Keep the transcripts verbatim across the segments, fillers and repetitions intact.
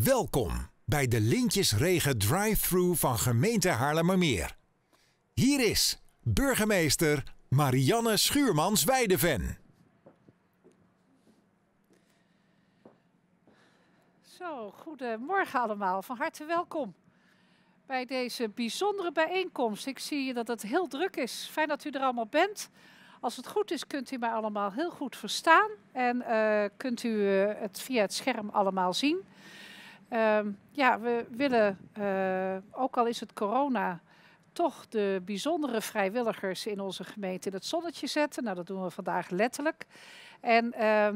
Welkom bij de Lintjesregen drive-thru van gemeente Haarlemmermeer. Hier is burgemeester Marianne Schuurmans-Weideven. Zo, goedemorgen allemaal. Van harte welkom bij deze bijzondere bijeenkomst. Ik zie dat het heel druk is. Fijn dat u er allemaal bent. Als het goed is, kunt u mij allemaal heel goed verstaan en uh, kunt u uh, het via het scherm allemaal zien. Uh, ja, we willen, uh, ook al is het corona, toch de bijzondere vrijwilligers in onze gemeente in het zonnetje zetten. Nou, dat doen we vandaag letterlijk. En uh,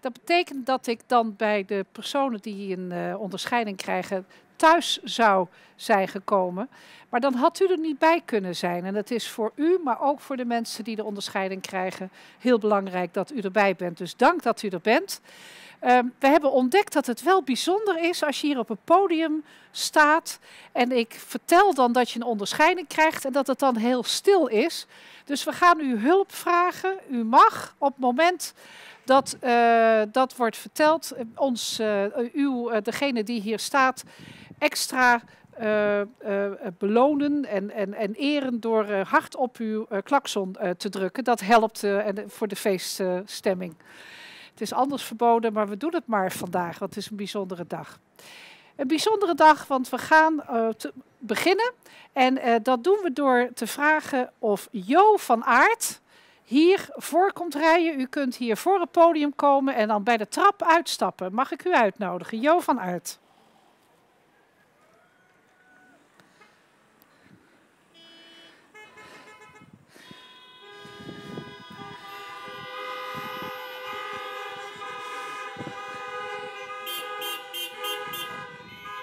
dat betekent dat ik dan bij de personen die een uh, onderscheiding krijgen thuis zou zijn gekomen. Maar dan had u er niet bij kunnen zijn. En dat is voor u, maar ook voor de mensen die de onderscheiding krijgen, heel belangrijk dat u erbij bent. Dus dank dat u er bent. Uh, we hebben ontdekt dat het wel bijzonder is als je hier op een podium staat en ik vertel dan dat je een onderscheiding krijgt en dat het dan heel stil is. Dus we gaan u hulp vragen. U mag op het moment dat uh, dat wordt verteld, ons, uh, uw, uh, degene die hier staat, extra uh, uh, belonen en, en, en eren door uh, hard op uw uh, klakson uh, te drukken. Dat helpt uh, voor de feeststemming. Uh, Het is anders verboden, maar we doen het maar vandaag, want het is een bijzondere dag. Een bijzondere dag, want we gaan uh, te beginnen. En uh, dat doen we door te vragen of Jo van Aert hier voor komt rijden. U kunt hier voor het podium komen en dan bij de trap uitstappen. Mag ik u uitnodigen? Jo van Aert.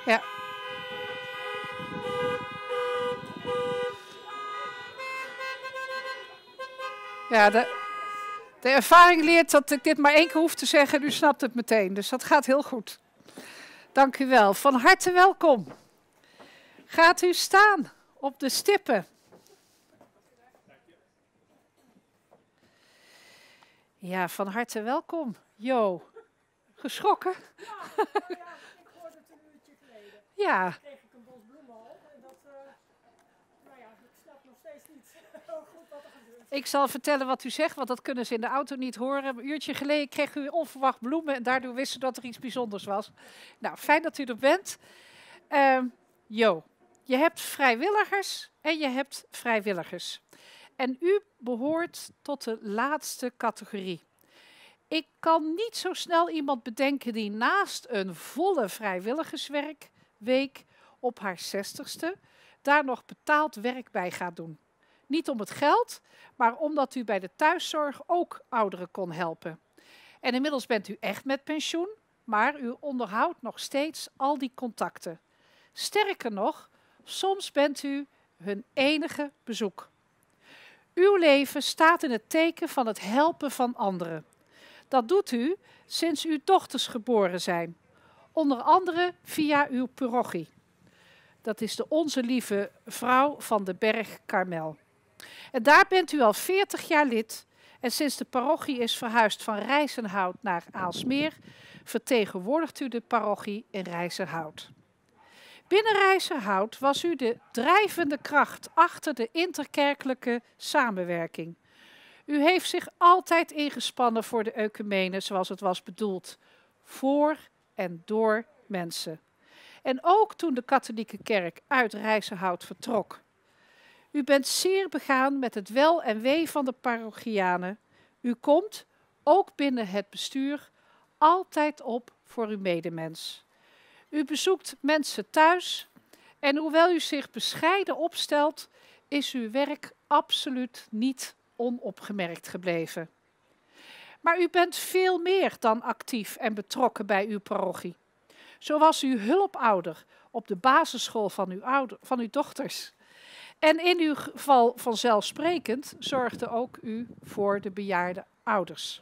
Ja. Ja, de, de ervaring leert dat ik dit maar één keer hoef te zeggen en u snapt het meteen. Dus dat gaat heel goed. Dank u wel. Van harte welkom. Gaat u staan op de stippen. Ja, van harte welkom. Jo, geschrokken? Ja, ja. Ja. Ik kreeg een bos bloemen al en dat, uh, nou ja, ik snap nog steeds niet hoe goed wat er gebeurt. Ik zal vertellen wat u zegt, want dat kunnen ze in de auto niet horen. Een uurtje geleden kreeg u onverwacht bloemen en daardoor wisten dat er iets bijzonders was. Nou, fijn dat u er bent. Uh, Jo, je hebt vrijwilligers en je hebt vrijwilligers. En u behoort tot de laatste categorie. Ik kan niet zo snel iemand bedenken die naast een volle vrijwilligerswerk week op haar zestigste daar nog betaald werk bij gaat doen. Niet om het geld, maar omdat u bij de thuiszorg ook ouderen kon helpen. En inmiddels bent u echt met pensioen, maar u onderhoudt nog steeds al die contacten. Sterker nog, soms bent u hun enige bezoek. Uw leven staat in het teken van het helpen van anderen. Dat doet u sinds uw dochters geboren zijn. Onder andere via uw parochie. Dat is de Onze Lieve Vrouw van de berg Karmel. En daar bent u al veertig jaar lid. En sinds de parochie is verhuisd van Rijsenhout naar Aalsmeer, vertegenwoordigt u de parochie in Rijsenhout. Binnen Rijsenhout was u de drijvende kracht achter de interkerkelijke samenwerking. U heeft zich altijd ingespannen voor de ecumene zoals het was bedoeld. Voor en door mensen. En ook toen de katholieke kerk uit Rijsenhout vertrok. U bent zeer begaan met het wel en wee van de parochianen. U komt, ook binnen het bestuur, altijd op voor uw medemens. U bezoekt mensen thuis en hoewel u zich bescheiden opstelt, is uw werk absoluut niet onopgemerkt gebleven. Maar u bent veel meer dan actief en betrokken bij uw parochie. Zo was u hulpouder op de basisschool van uw, ouder, van uw dochters. En in uw geval vanzelfsprekend zorgde ook u voor de bejaarde ouders.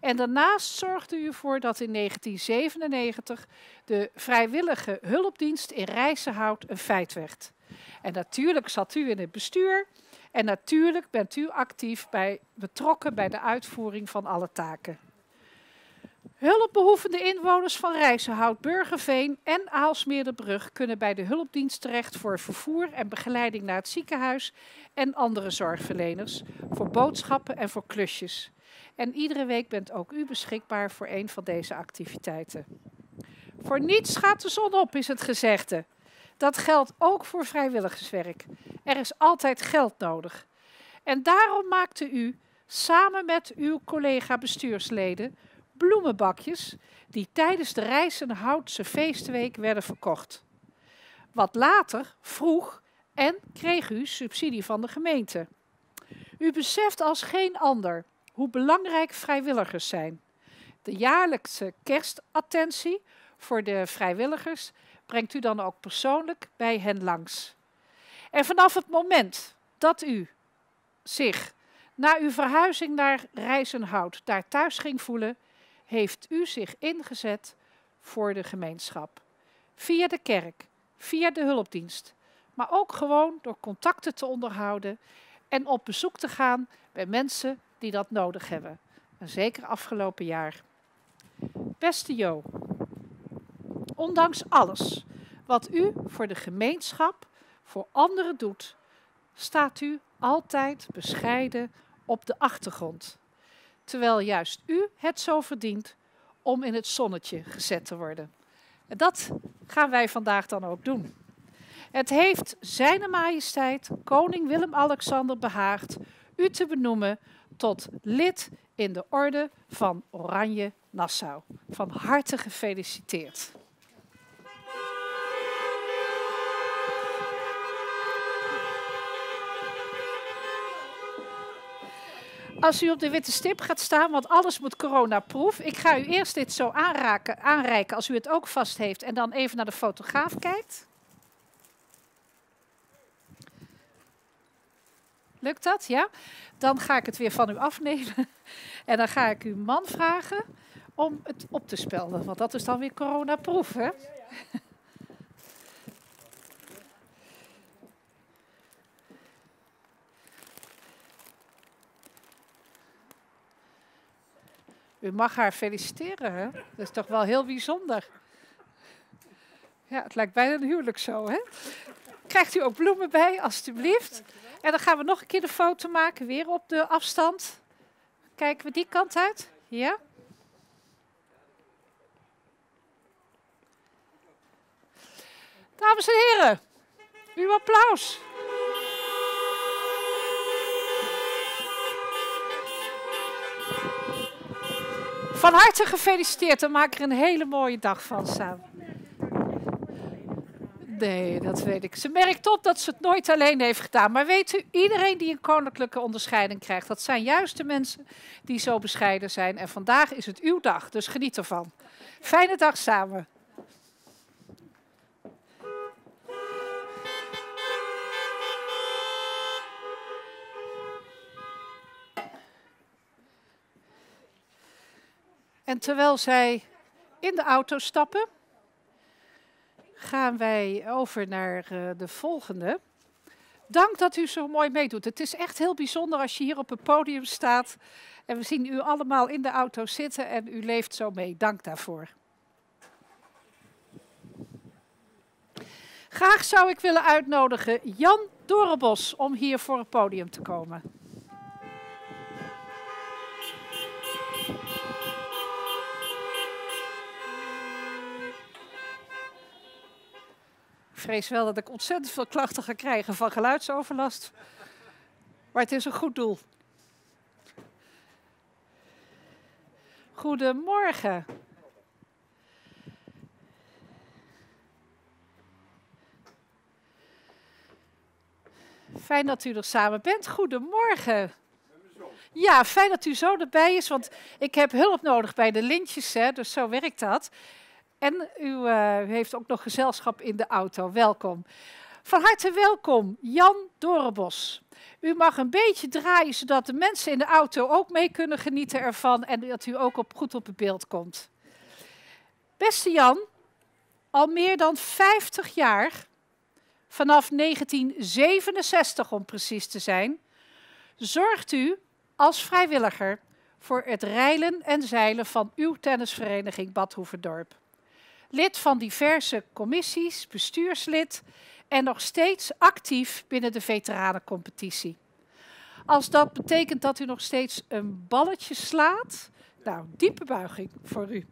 En daarnaast zorgde u ervoor dat in negentien zevenennegentig de vrijwillige hulpdienst in Rijsenhout een feit werd. En natuurlijk zat u in het bestuur. En natuurlijk bent u actief bij, betrokken bij de uitvoering van alle taken. Hulpbehoevende inwoners van Rijsenhout, Burgerveen en Aalsmeerderbrug kunnen bij de hulpdienst terecht voor vervoer en begeleiding naar het ziekenhuis en andere zorgverleners, voor boodschappen en voor klusjes. En iedere week bent ook u beschikbaar voor een van deze activiteiten. Voor niets gaat de zon op, is het gezegde. Dat geldt ook voor vrijwilligerswerk. Er is altijd geld nodig. En daarom maakte u, samen met uw collega-bestuursleden, bloemenbakjes die tijdens de Rijsenhoutse feestweek werden verkocht. Wat later vroeg en kreeg u subsidie van de gemeente. U beseft als geen ander hoe belangrijk vrijwilligers zijn. De jaarlijkse kerstattentie voor de vrijwilligers brengt u dan ook persoonlijk bij hen langs. En vanaf het moment dat u zich na uw verhuizing naar Rijsenhout daar thuis ging voelen, heeft u zich ingezet voor de gemeenschap. Via de kerk, via de hulpdienst, maar ook gewoon door contacten te onderhouden en op bezoek te gaan bij mensen die dat nodig hebben. En zeker afgelopen jaar. Beste Jo, ondanks alles wat u voor de gemeenschap, voor anderen doet, staat u altijd bescheiden op de achtergrond. Terwijl juist u het zo verdient om in het zonnetje gezet te worden. En dat gaan wij vandaag dan ook doen. Het heeft Zijne Majesteit Koning Willem-Alexander behaagd u te benoemen tot lid in de Orde van Oranje-Nassau. Van harte gefeliciteerd. Als u op de witte stip gaat staan, want alles moet coronaproof. Ik ga u eerst dit zo aanraken, aanreiken als u het ook vast heeft. En dan even naar de fotograaf kijkt. Lukt dat? Ja? Dan ga ik het weer van u afnemen. En dan ga ik uw man vragen om het op te spelden. Want dat is dan weer coronaproof, hè? U mag haar feliciteren, hè? Dat is toch wel heel bijzonder. Ja, het lijkt bijna een huwelijk zo, hè? Krijgt u ook bloemen bij, alstublieft. En dan gaan we nog een keer de foto maken, weer op de afstand. Kijken we die kant uit? Ja. Dames en heren, uw applaus. Van harte gefeliciteerd en maak er een hele mooie dag van samen. Nee, dat weet ik. Ze merkt op dat ze het nooit alleen heeft gedaan. Maar weet u, iedereen die een koninklijke onderscheiding krijgt, dat zijn juist de mensen die zo bescheiden zijn. En vandaag is het uw dag, dus geniet ervan. Fijne dag samen. En terwijl zij in de auto stappen, gaan wij over naar uh, de volgende. Dank dat u zo mooi meedoet. Het is echt heel bijzonder als je hier op het podium staat. En we zien u allemaal in de auto zitten en u leeft zo mee. Dank daarvoor. Graag zou ik willen uitnodigen Jan Doorenbosch om hier voor het podium te komen. Ik vrees wel dat ik ontzettend veel klachten ga krijgen van geluidsoverlast. Maar het is een goed doel. Goedemorgen. Fijn dat u er samen bent. Goedemorgen. Ja, fijn dat u zo erbij is, want ik heb hulp nodig bij de lintjes, hè, dus zo werkt dat. En u uh, heeft ook nog gezelschap in de auto. Welkom. Van harte welkom, Jan Doorenbosch. U mag een beetje draaien, zodat de mensen in de auto ook mee kunnen genieten ervan. En dat u ook op, goed op het beeld komt. Beste Jan, al meer dan vijftig jaar, vanaf negentien zevenenzestig om precies te zijn, zorgt u als vrijwilliger voor het reilen en zeilen van uw tennisvereniging Badhoevedorp. Lid van diverse commissies, bestuurslid en nog steeds actief binnen de veteranencompetitie. Als dat betekent dat u nog steeds een balletje slaat, nou, diepe buiging voor u.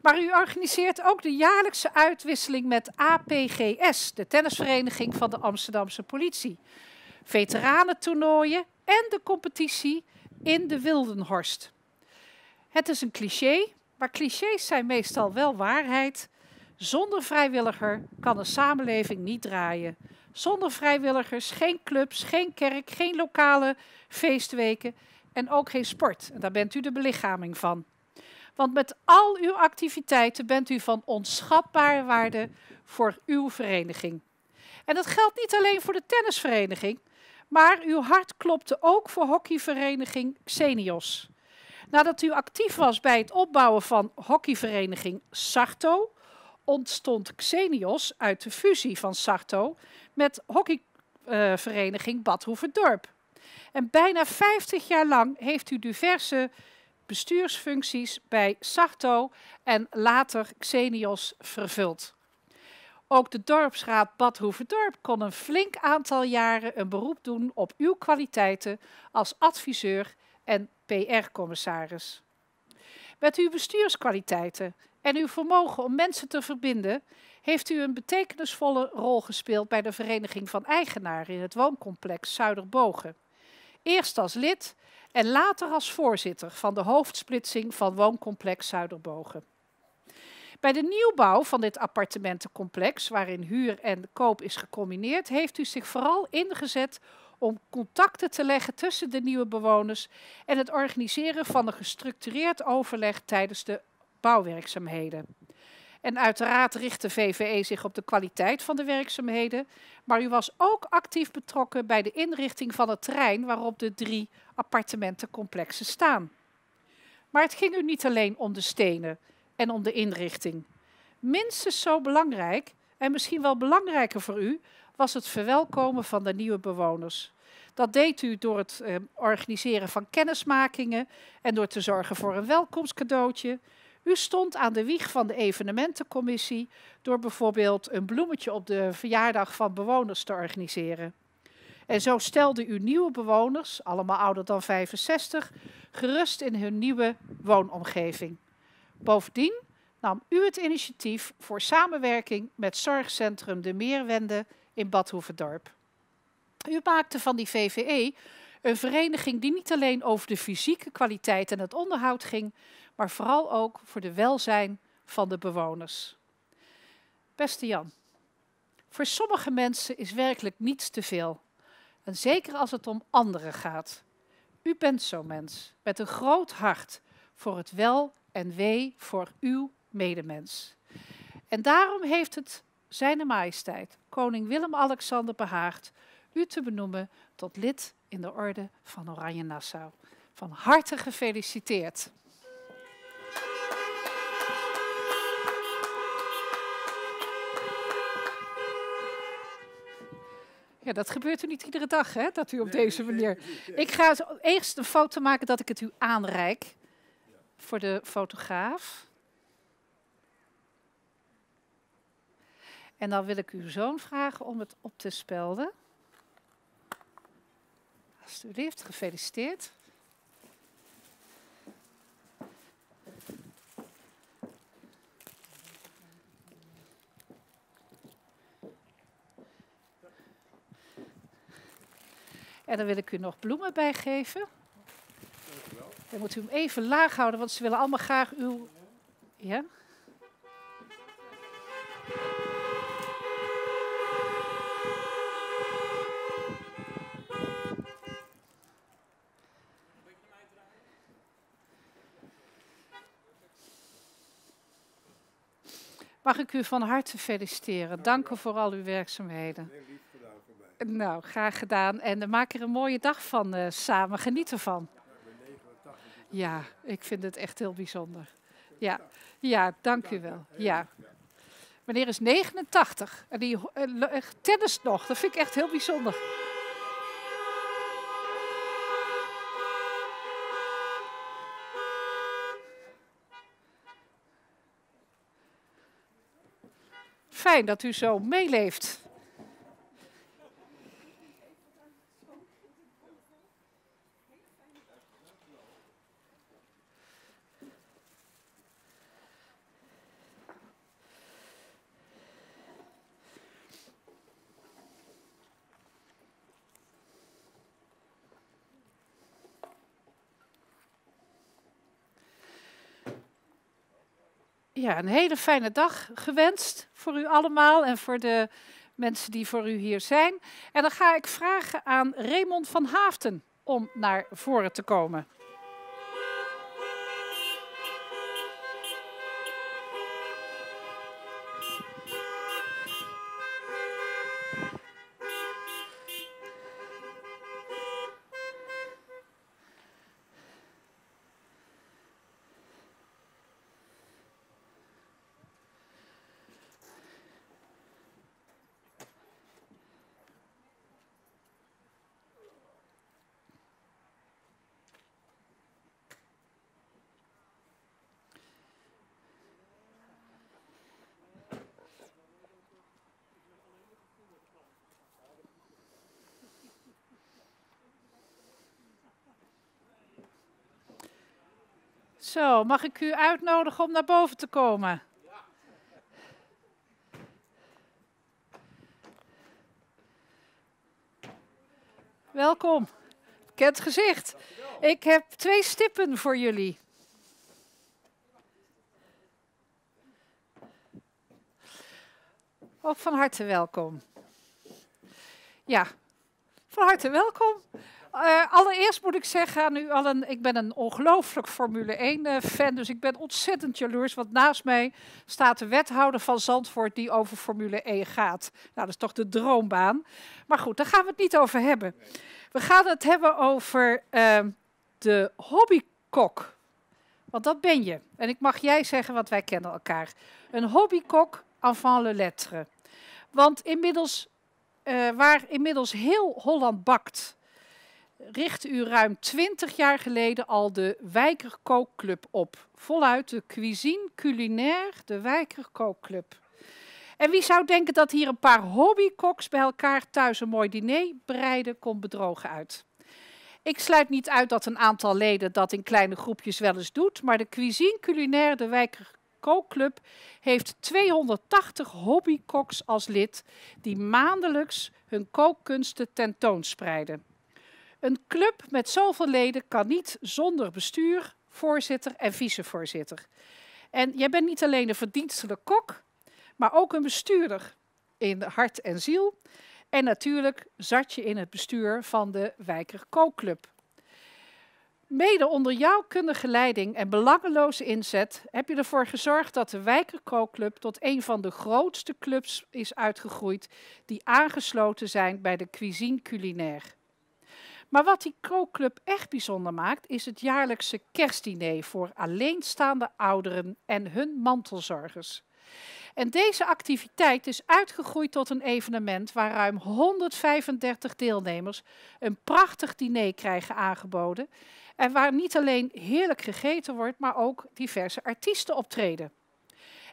Maar u organiseert ook de jaarlijkse uitwisseling met A P G S, de tennisvereniging van de Amsterdamse politie. Veteranentoernooien en de competitie in de Wildenhorst. Het is een cliché, maar clichés zijn meestal wel waarheid. Zonder vrijwilliger kan een samenleving niet draaien. Zonder vrijwilligers geen clubs, geen kerk, geen lokale feestweken en ook geen sport. En daar bent u de belichaming van. Want met al uw activiteiten bent u van onschatbare waarde voor uw vereniging. En dat geldt niet alleen voor de tennisvereniging, maar uw hart klopte ook voor hockeyvereniging Xenios. Nadat u actief was bij het opbouwen van hockeyvereniging Sarto, ontstond Xenios uit de fusie van Sarto met hockeyvereniging uh, Badhoevedorp. En bijna vijftig jaar lang heeft u diverse bestuursfuncties bij Sarto en later Xenios vervuld. Ook de dorpsraad Badhoevedorp kon een flink aantal jaren een beroep doen op uw kwaliteiten als adviseur en P R-commissaris. Met uw bestuurskwaliteiten en uw vermogen om mensen te verbinden, heeft u een betekenisvolle rol gespeeld bij de Vereniging van Eigenaren in het wooncomplex Zuiderbogen. Eerst als lid en later als voorzitter van de hoofdsplitsing van wooncomplex Zuiderbogen. Bij de nieuwbouw van dit appartementencomplex, waarin huur en koop is gecombineerd, heeft u zich vooral ingezet om contacten te leggen tussen de nieuwe bewoners en het organiseren van een gestructureerd overleg tijdens de bouwwerkzaamheden. En uiteraard richt de V V E zich op de kwaliteit van de werkzaamheden, maar u was ook actief betrokken bij de inrichting van het terrein waarop de drie appartementencomplexen staan. Maar het ging u niet alleen om de stenen en om de inrichting. Minstens zo belangrijk, en misschien wel belangrijker voor u, was het verwelkomen van de nieuwe bewoners. Dat deed u door het eh, organiseren van kennismakingen en door te zorgen voor een welkomstcadeautje. U stond aan de wieg van de evenementencommissie door bijvoorbeeld een bloemetje op de verjaardag van bewoners te organiseren. En zo stelde u nieuwe bewoners, allemaal ouder dan vijfenzestig, gerust in hun nieuwe woonomgeving. Bovendien nam u het initiatief voor samenwerking met Zorgcentrum De Meerwende in Badhoevedorp. U maakte van die V V E een vereniging die niet alleen over de fysieke kwaliteit en het onderhoud ging, maar vooral ook voor de welzijn van de bewoners. Beste Jan, voor sommige mensen is werkelijk niets te veel. En zeker als het om anderen gaat. U bent zo'n mens, met een groot hart voor het wel en wee voor uw medemens. En daarom heeft het Zijne Majesteit, koning Willem-Alexander, behaagd u te benoemen tot lid in de Orde van Oranje-Nassau. Van harte gefeliciteerd. Ja, dat gebeurt u niet iedere dag, hè, dat u op deze manier... Ik ga eerst een foto maken dat ik het u aanreik voor de fotograaf. En dan wil ik uw zoon vragen om het op te spelden. Alsjeblieft, gefeliciteerd. En dan wil ik u nog bloemen bijgeven. Dan moet u hem even laag houden, want ze willen allemaal graag uw... Ja? Mag ik u van harte feliciteren. Dank u voor al uw werkzaamheden. Heel lief gedaan voor mij. Nou, graag gedaan. En maak er een mooie dag van uh, samen. Geniet ervan. Ja, ik vind het echt heel bijzonder. Ja, ja, dank u wel. Ja. Meneer is negenentachtig. En die uh, tennis nog. Dat vind ik echt heel bijzonder. fijn dat u zo meeleeft. Ja, een hele fijne dag gewenst voor u allemaal en voor de mensen die voor u hier zijn. En dan ga ik vragen aan Raymond van Haafden om naar voren te komen. Zo, mag ik u uitnodigen om naar boven te komen? Ja. Welkom. Bekend gezicht. Dankjewel. Ik heb twee stippen voor jullie. Ook van harte welkom. Ja, van harte welkom. Uh, allereerst moet ik zeggen aan u allen, ik ben een ongelooflijk Formule één fan, dus ik ben ontzettend jaloers, want naast mij staat de wethouder van Zandvoort die over Formule één gaat. Nou, dat is toch de droombaan. Maar goed, daar gaan we het niet over hebben. We gaan het hebben over uh, de hobbykok, want dat ben je. En ik mag jij zeggen, want wij kennen elkaar. Een hobbykok avant le lettre. Want inmiddels, uh, waar inmiddels heel Holland bakt, richt u ruim twintig jaar geleden al de Wijkerkookclub op. Voluit de Cuisine Culinaire, de Wijkerkookclub. En wie zou denken dat hier een paar hobbykoks bij elkaar thuis een mooi diner bereiden, komt bedrogen uit. Ik sluit niet uit dat een aantal leden dat in kleine groepjes wel eens doet, maar de Cuisine Culinaire, de Wijkerkookclub, heeft tweehonderdtachtig hobbykoks als lid die maandelijks hun kookkunsten tentoonspreiden. Een club met zoveel leden kan niet zonder bestuur, voorzitter en vicevoorzitter. En jij bent niet alleen een verdienstelijke kok, maar ook een bestuurder in hart en ziel. En natuurlijk zat je in het bestuur van de Wijker Kookclub. Mede onder jouw kundige leiding en belangeloze inzet heb je ervoor gezorgd dat de Wijker Kookclub tot een van de grootste clubs is uitgegroeid die aangesloten zijn bij de Cuisine Culinaire. Maar wat die kookclub echt bijzonder maakt, is het jaarlijkse kerstdiner voor alleenstaande ouderen en hun mantelzorgers. En deze activiteit is uitgegroeid tot een evenement waar ruim honderdvijfendertig deelnemers een prachtig diner krijgen aangeboden. En waar niet alleen heerlijk gegeten wordt, maar ook diverse artiesten optreden.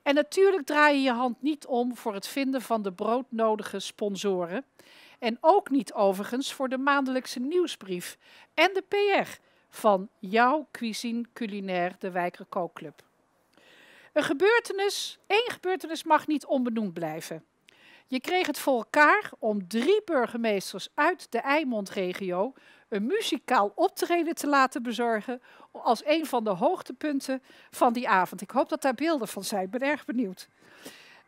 En natuurlijk draai je je hand niet om voor het vinden van de broodnodige sponsoren. En ook niet overigens voor de maandelijkse nieuwsbrief en de P R van jouw Cuisine Culinaire, de Wijker Kookclub. Een gebeurtenis, één gebeurtenis mag niet onbenoemd blijven. Je kreeg het voor elkaar om drie burgemeesters uit de Eijmondregio een muzikaal optreden te laten bezorgen als een van de hoogtepunten van die avond. Ik hoop dat daar beelden van zijn, ik ben erg benieuwd.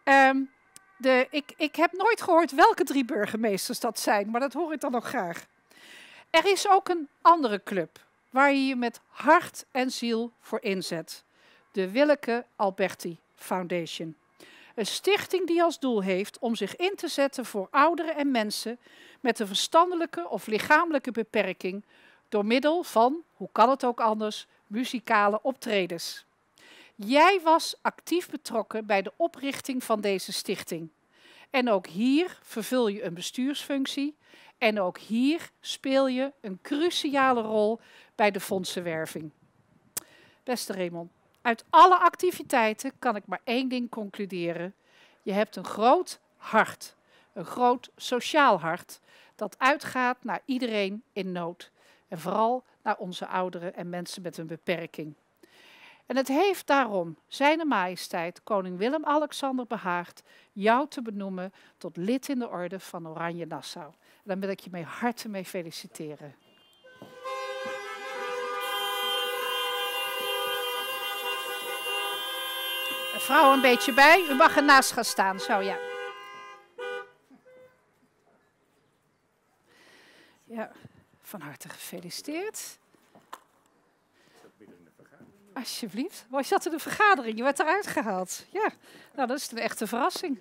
Um, De, ik, ik heb nooit gehoord welke drie burgemeesters dat zijn, maar dat hoor ik dan nog graag. Er is ook een andere club waar je je met hart en ziel voor inzet. De Willeke Alberti Foundation. Een stichting die als doel heeft om zich in te zetten voor ouderen en mensen met een verstandelijke of lichamelijke beperking door middel van, hoe kan het ook anders, muzikale optredens. Jij was actief betrokken bij de oprichting van deze stichting. En ook hier vervul je een bestuursfunctie. En ook hier speel je een cruciale rol bij de fondsenwerving. Beste Raymond, uit alle activiteiten kan ik maar één ding concluderen. Je hebt een groot hart, een groot sociaal hart dat uitgaat naar iedereen in nood. En vooral naar onze ouderen en mensen met een beperking. En het heeft daarom Zijne Majesteit Koning Willem-Alexander behaagd jou te benoemen tot lid in de Orde van Oranje-Nassau. Daar wil ik je met harte mee feliciteren. Mevrouw een beetje bij, u mag ernaast gaan staan, zo ja. Ja, van harte gefeliciteerd. Alsjeblieft. Waar zat in de vergadering? Je werd eruit gehaald. Ja, nou dat is een echte verrassing.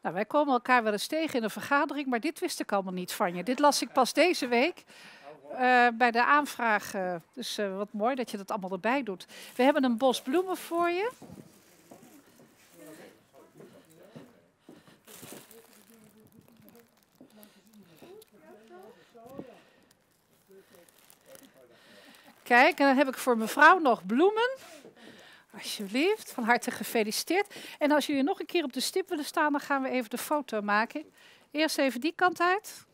Nou, wij komen elkaar wel eens tegen in een vergadering, maar dit wist ik allemaal niet van je. Dit las ik pas deze week uh, bij de aanvraag. Uh, dus uh, wat mooi dat je dat allemaal erbij doet. We hebben een bos bloemen voor je. Kijk, en dan heb ik voor mevrouw nog bloemen. Alsjeblieft, van harte gefeliciteerd. En als jullie nog een keer op de stip willen staan, dan gaan we even de foto maken. Eerst even die kant uit.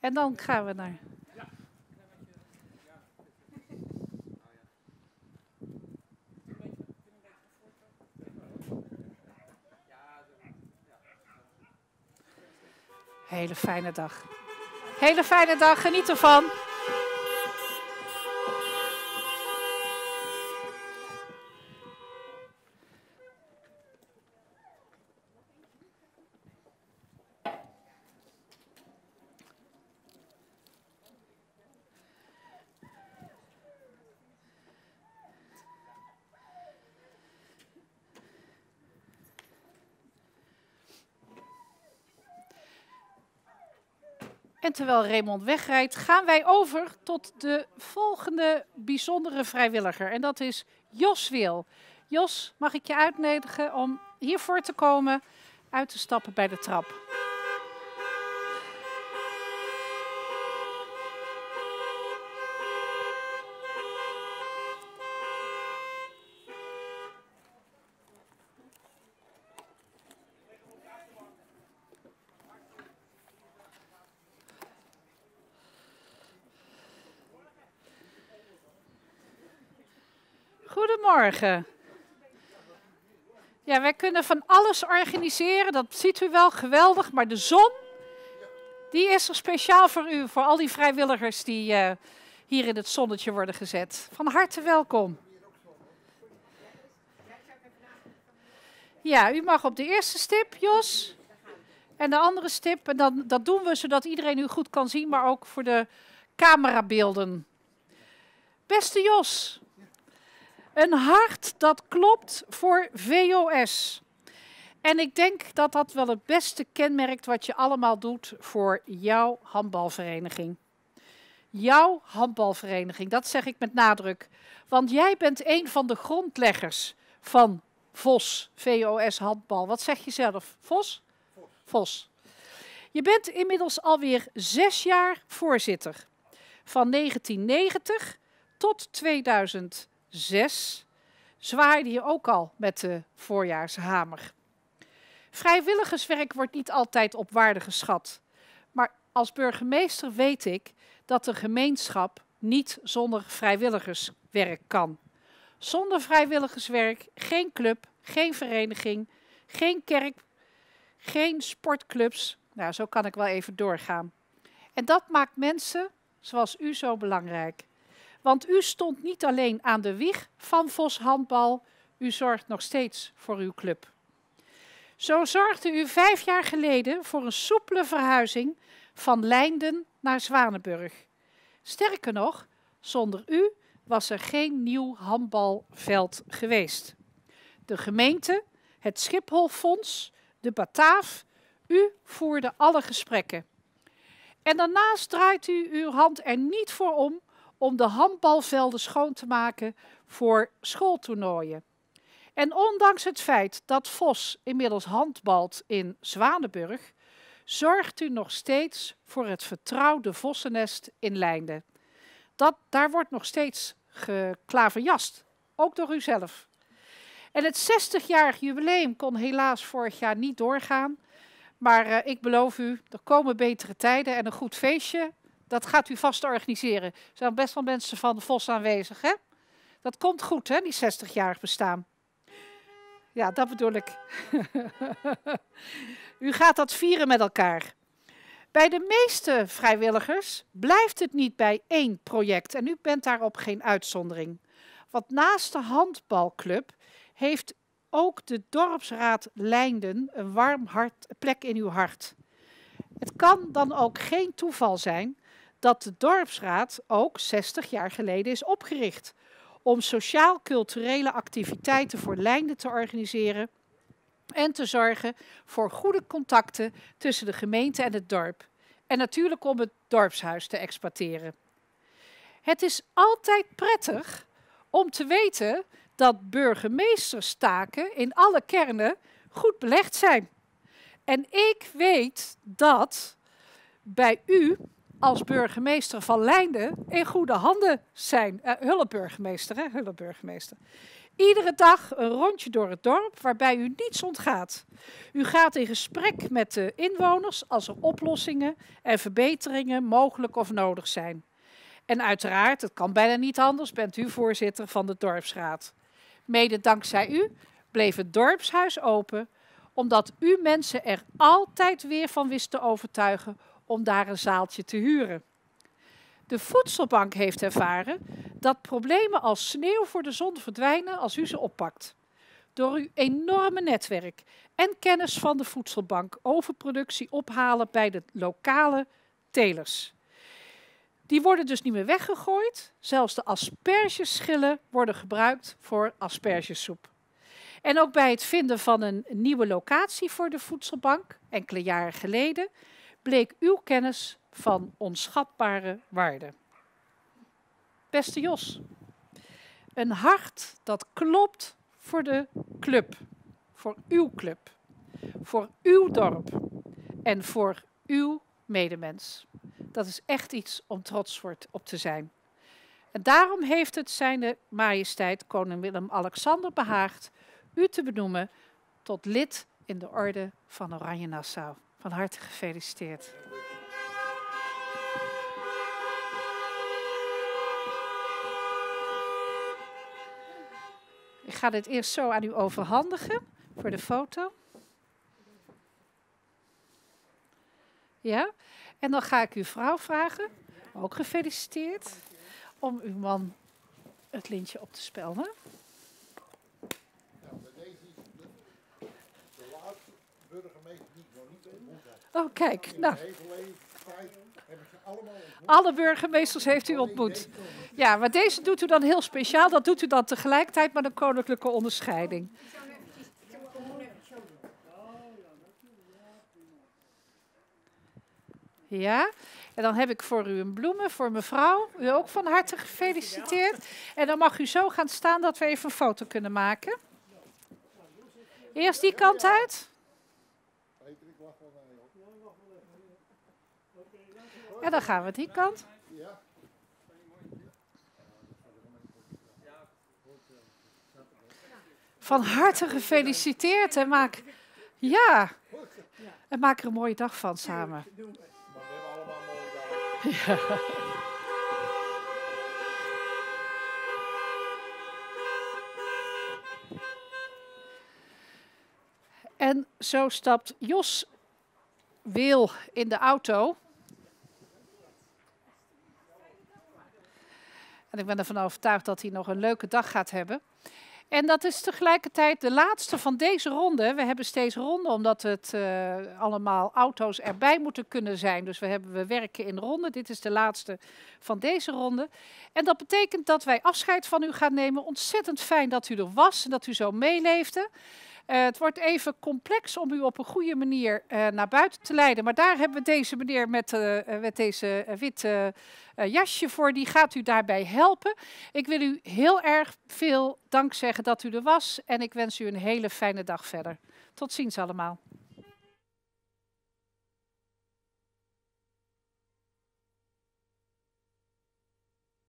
En dan gaan we naar... Hele fijne dag. Hele fijne dag, geniet ervan. En terwijl Raymond wegrijdt, gaan wij over tot de volgende bijzondere vrijwilliger. En dat is Jos Wiel. Jos, mag ik je uitnodigen om hiervoor te komen, uit te stappen bij de trap. Goedemorgen. Ja, wij kunnen van alles organiseren, dat ziet u wel, geweldig. Maar de zon, die is er speciaal voor u, voor al die vrijwilligers die uh, hier in het zonnetje worden gezet. Van harte welkom. Ja, u mag op de eerste stip, Jos. En de andere stip, en dan, dat doen we zodat iedereen u goed kan zien, maar ook voor de camerabeelden. Beste Jos. Een hart dat klopt voor V O S. En ik denk dat dat wel het beste kenmerkt wat je allemaal doet voor jouw handbalvereniging. Jouw handbalvereniging, dat zeg ik met nadruk. Want jij bent een van de grondleggers van V O S, V O S handbal. Wat zeg je zelf? V O S? V O S. Je bent inmiddels alweer zes jaar voorzitter. Van negentien negentig tot tweeduizend. Zes, zwaaide je ook al met de voorjaarshamer. Vrijwilligerswerk wordt niet altijd op waarde geschat. Maar als burgemeester weet ik dat de gemeenschap niet zonder vrijwilligerswerk kan. Zonder vrijwilligerswerk geen club, geen vereniging, geen kerk, geen sportclubs. Nou, zo kan ik wel even doorgaan. En dat maakt mensen zoals u zo belangrijk. Want u stond niet alleen aan de wieg van V O S handbal, u zorgt nog steeds voor uw club. Zo zorgde u vijf jaar geleden voor een soepele verhuizing van Lijnden naar Zwanenburg. Sterker nog, zonder u was er geen nieuw handbalveld geweest. De gemeente, het Schipholfonds, de Bataaf, u voerde alle gesprekken. En daarnaast draait u uw hand er niet voor om om de handbalvelden schoon te maken voor schooltoernooien. En ondanks het feit dat V O S inmiddels handbalt in Zwanenburg, zorgt u nog steeds voor het vertrouwde Vossennest in Lijnden. Dat, daar wordt nog steeds geklaverjast, ook door u zelf. En het zestigjarig jubileum kon helaas vorig jaar niet doorgaan. Maar uh, ik beloof u, er komen betere tijden en een goed feestje. Dat gaat u vast organiseren. Er zijn best wel mensen van de V O S aanwezig, hè? Dat komt goed, hè, die zestigjarig bestaan. Ja, dat bedoel ik. U gaat dat vieren met elkaar. Bij de meeste vrijwilligers blijft het niet bij één project. En u bent daarop geen uitzondering. Want naast de handbalclub heeft ook de dorpsraad Lijnden een warm hart, plek in uw hart. Het kan dan ook geen toeval zijn dat de dorpsraad ook zestig jaar geleden is opgericht om sociaal-culturele activiteiten voor Lijnden te organiseren en te zorgen voor goede contacten tussen de gemeente en het dorp. En natuurlijk om het dorpshuis te exploiteren. Het is altijd prettig om te weten dat burgemeesterstaken in alle kernen goed belegd zijn. En ik weet dat bij u als burgemeester van Lijnden in goede handen zijn. Uh, hulpburgemeester, hè? Hulpburgemeester. Iedere dag een rondje door het dorp waarbij u niets ontgaat. U gaat in gesprek met de inwoners als er oplossingen en verbeteringen mogelijk of nodig zijn. En uiteraard, het kan bijna niet anders, bent u voorzitter van de dorpsraad. Mede dankzij u bleef het dorpshuis open, omdat u mensen er altijd weer van wist te overtuigen om daar een zaaltje te huren. De Voedselbank heeft ervaren dat problemen als sneeuw voor de zon verdwijnen als u ze oppakt. Door uw enorme netwerk en kennis van de Voedselbank overproductie ophalen bij de lokale telers. Die worden dus niet meer weggegooid. Zelfs de aspergeschillen worden gebruikt voor aspergesoep. En ook bij het vinden van een nieuwe locatie voor de Voedselbank, enkele jaren geleden, bleek uw kennis van onschatbare waarde. Beste Jos, een hart dat klopt voor de club, voor uw club, voor uw dorp en voor uw medemens. Dat is echt iets om trots op te zijn. En daarom heeft het zijn majesteit koning Willem-Alexander behaagd u te benoemen tot lid in de Orde van Oranje-Nassau. Van harte gefeliciteerd. Ik ga dit eerst zo aan u overhandigen voor de foto. Ja? En dan ga ik uw vrouw vragen, ook gefeliciteerd, om uw man het lintje op te spelden. Nou, bij deze is de laatste burgemeester die ik nog niet ontmoet heb. Oh, kijk. Nou. Alle burgemeesters heeft u ontmoet. Ja, maar deze doet u dan heel speciaal. Dat doet u dan tegelijkertijd met een koninklijke onderscheiding. Ja, en dan heb ik voor u een bloemen, voor mevrouw. U ook van harte gefeliciteerd. En dan mag u zo gaan staan dat we even een foto kunnen maken. Eerst die kant uit. En dan gaan we die kant. Van harte gefeliciteerd en maak, ja, en maak er een mooie dag van samen. Ja. En zo stapt Jos Wiel in de auto. En ik ben ervan overtuigd dat hij nog een leuke dag gaat hebben. En dat is tegelijkertijd de laatste van deze ronde. We hebben steeds ronden, omdat het uh, allemaal auto's erbij moeten kunnen zijn. Dus we, hebben, we werken in ronden. Dit is de laatste van deze ronde. En dat betekent dat wij afscheid van u gaan nemen. Ontzettend fijn dat u er was en dat u zo meeleefde. Uh, het wordt even complex om u op een goede manier uh, naar buiten te leiden. Maar daar hebben we deze meneer met, uh, met deze witte uh, jasje voor. Die gaat u daarbij helpen. Ik wil u heel erg veel dank zeggen dat u er was. En ik wens u een hele fijne dag verder. Tot ziens allemaal.